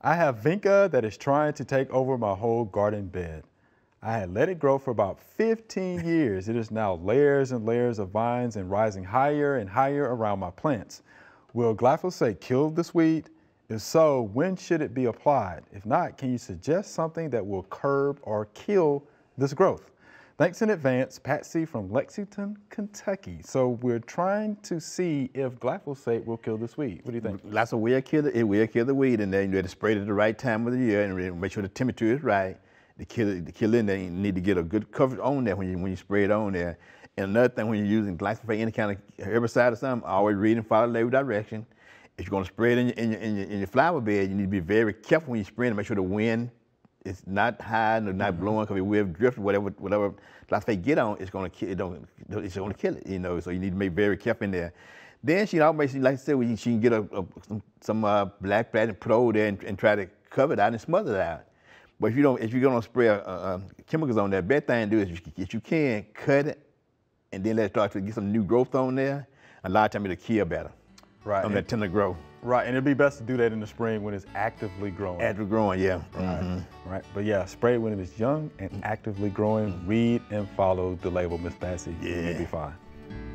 I have vinca that is trying to take over my whole garden bed. I had let it grow for about 15 years. It is now layers and layers of vines and rising higher and higher around my plants. Will glyphosate kill this weed? If so, when should it be applied? If not, can you suggest something that will curb or kill this growth? Thanks in advance, Patsy from Lexington, Kentucky. So we're trying to see if glyphosate will kill this weed. What do you think? Lots of weed kill it. It will kill the weed, and then you have to spray it at the right time of the year and make sure the temperature is right. The kill in there, you need to get a good coverage on there when you spray it on there. And another thing, when you're using glyphosate, any kind of herbicide or something, always read and follow the label direction. If you're going to spray it in your flower bed, you need to be very careful when you spray it. Make sure the wind is not high and not blowing, because it will drift. Whatever glyphosate get on, it's going to kill. It's going to kill it. You know, so you need to be very careful in there. Then she always, like I said, she can get some black pad and put over there and try to cover it out and smother it out. But if you're gonna spray chemicals on there, best thing to do is if you can cut it, and then let it start to get some new growth on there. A lot of times it'll kill better. Right. On that tend to grow. Right, and it'd be best to do that in the spring when it's actively growing. Actively growing, yeah. Right. Mm-hmm. Right. But yeah, spray when it is young and actively growing. Mm-hmm. Read and follow the label, Miss Patsy. Yeah. You'll be fine.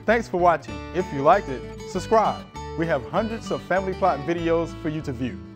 Thanks for watching. If you liked it, subscribe. We have hundreds of Family Plot videos for you to view.